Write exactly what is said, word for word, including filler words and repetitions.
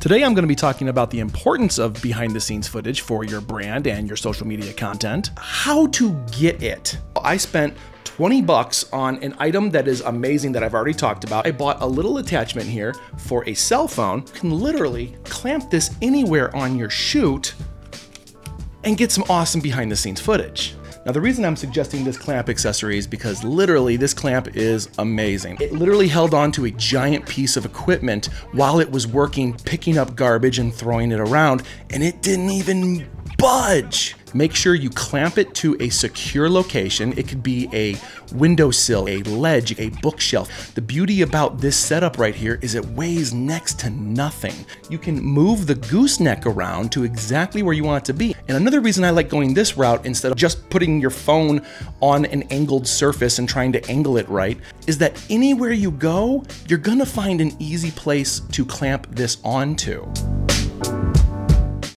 Today I'm going to be talking about the importance of behind the scenes footage for your brand and your social media content, how to get it. I spent twenty bucks on an item that is amazing that I've already talked about. I bought a little attachment here for a cell phone. You can literally clamp this anywhere on your shoot and get some awesome behind the scenes footage. Now, the reason I'm suggesting this clamp accessory is because literally this clamp is amazing. It literally held onto a giant piece of equipment while it was working, picking up garbage and throwing it around, and it didn't even budge. Make sure you clamp it to a secure location. It could be a windowsill, a ledge, a bookshelf. The beauty about this setup right here is it weighs next to nothing. You can move the gooseneck around to exactly where you want it to be. And another reason I like going this route instead of just putting your phone on an angled surface and trying to angle it right is that anywhere you go, you're gonna find an easy place to clamp this onto.